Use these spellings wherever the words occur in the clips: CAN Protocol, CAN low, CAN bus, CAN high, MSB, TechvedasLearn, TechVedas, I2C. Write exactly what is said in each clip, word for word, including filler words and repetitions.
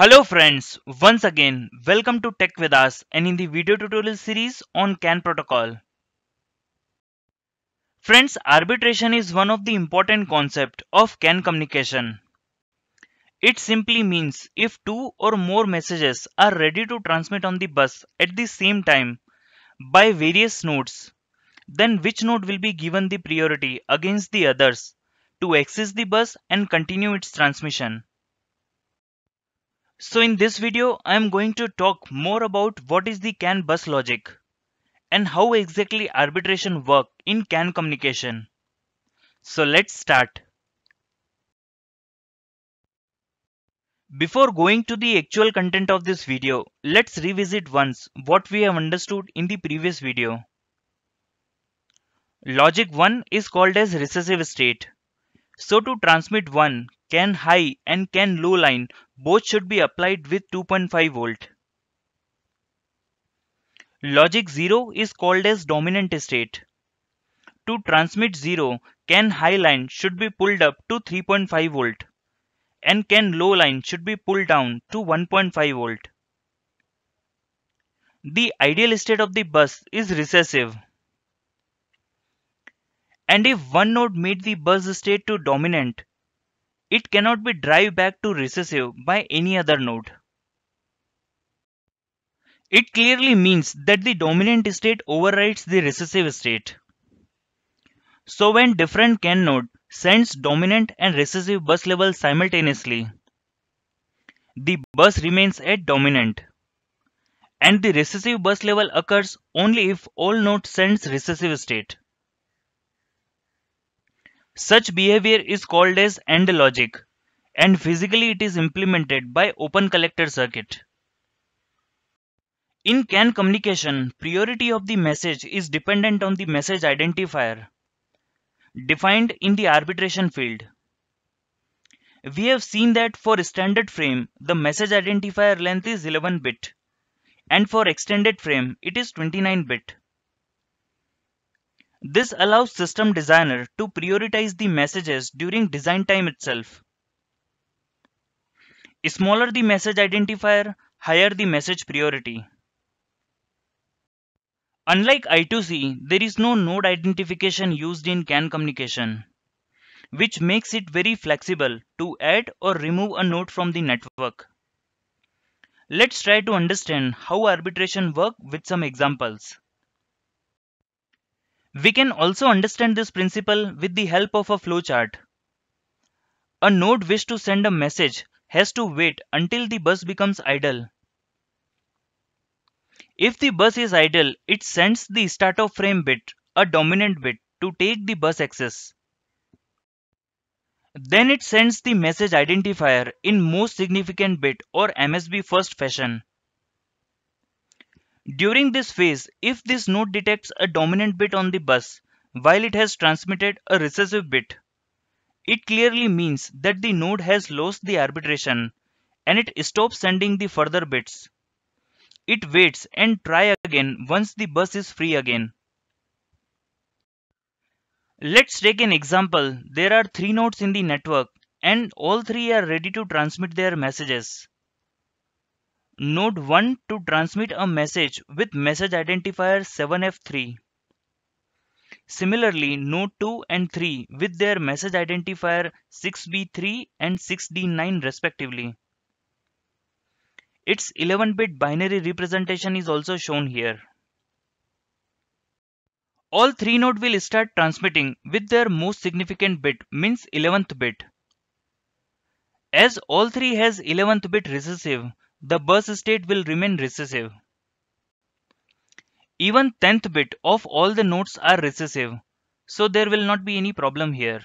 Hello friends, once again welcome to TechVedas and in the video tutorial series on CAN protocol. Friends, arbitration is one of the important concepts of CAN communication. It simply means if two or more messages are ready to transmit on the bus at the same time by various nodes, then which node will be given the priority against the others to access the bus and continue its transmission. So in this video, I am going to talk more about what is the CAN bus logic and how exactly arbitration works in CAN communication. So let's start. Before going to the actual content of this video, let's revisit once what we have understood in the previous video. Logic one is called as recessive state. So to transmit one, CAN high and CAN low line both should be applied with two point five volt. Logic zero is called as dominant state. To transmit zero, CAN high line should be pulled up to three point five volt and CAN low line should be pulled down to one point five volt. The ideal state of the bus is recessive. And if one node made the bus state to dominant, it cannot be drive back to recessive by any other node. It clearly means that the dominant state overrides the recessive state. So when different CAN node sends dominant and recessive bus level simultaneously, the bus remains at dominant. And the recessive bus level occurs only if all nodes sends recessive state. Such behavior is called as AND logic and physically it is implemented by open collector circuit. In CAN communication, priority of the message is dependent on the message identifier defined in the arbitration field. We have seen that for standard frame, the message identifier length is eleven bit and for extended frame, it is twenty-nine bit. This allows system designer to prioritize the messages during design time itself. Smaller the message identifier, higher the message priority. Unlike I two C, there is no node identification used in CAN communication, which makes it very flexible to add or remove a node from the network. Let's try to understand how arbitration works with some examples. We can also understand this principle with the help of a flowchart. A node wish to send a message has to wait until the bus becomes idle. If the bus is idle, it sends the start of frame bit, a dominant bit, to take the bus access. Then it sends the message identifier in most significant bit or M S B first fashion. During this phase, if this node detects a dominant bit on the bus while it has transmitted a recessive bit, it clearly means that the node has lost the arbitration and it stops sending the further bits. It waits and tries again once the bus is free again. Let's take an example. There are three nodes in the network and all three are ready to transmit their messages. Node one to transmit a message with message identifier seven F three. Similarly, node two and three with their message identifier six B three and six D nine respectively. Its eleven bit binary representation is also shown here. All three nodes will start transmitting with their most significant bit, means eleventh bit. As all three has eleventh bit recessive, the bus state will remain recessive. Even tenth bit of all the nodes are recessive, so there will not be any problem here.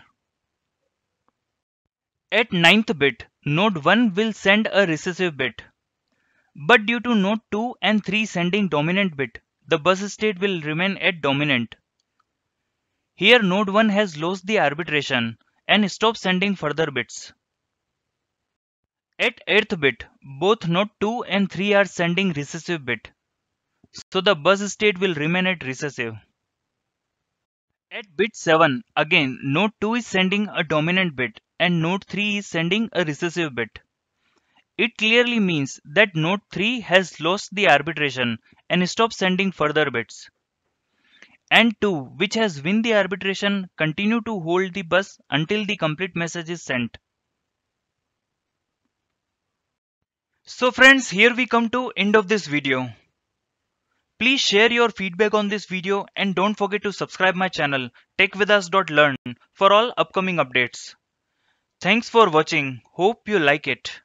At ninth bit, node one will send a recessive bit. But due to node two and three sending dominant bit, the bus state will remain at dominant. Here node one has lost the arbitration and stops sending further bits. At eighth bit, both node two and three are sending recessive bit, so the bus state will remain at recessive. At bit seven, again node two is sending a dominant bit and node three is sending a recessive bit. It clearly means that node three has lost the arbitration and stopped sending further bits. And two, which has won the arbitration, continue to hold the bus until the complete message is sent. So friends, here we come to end of this video. Please share your feedback on this video and don't forget to subscribe my channel tech vedas dot learn for all upcoming updates. Thanks for watching. Hope you like it.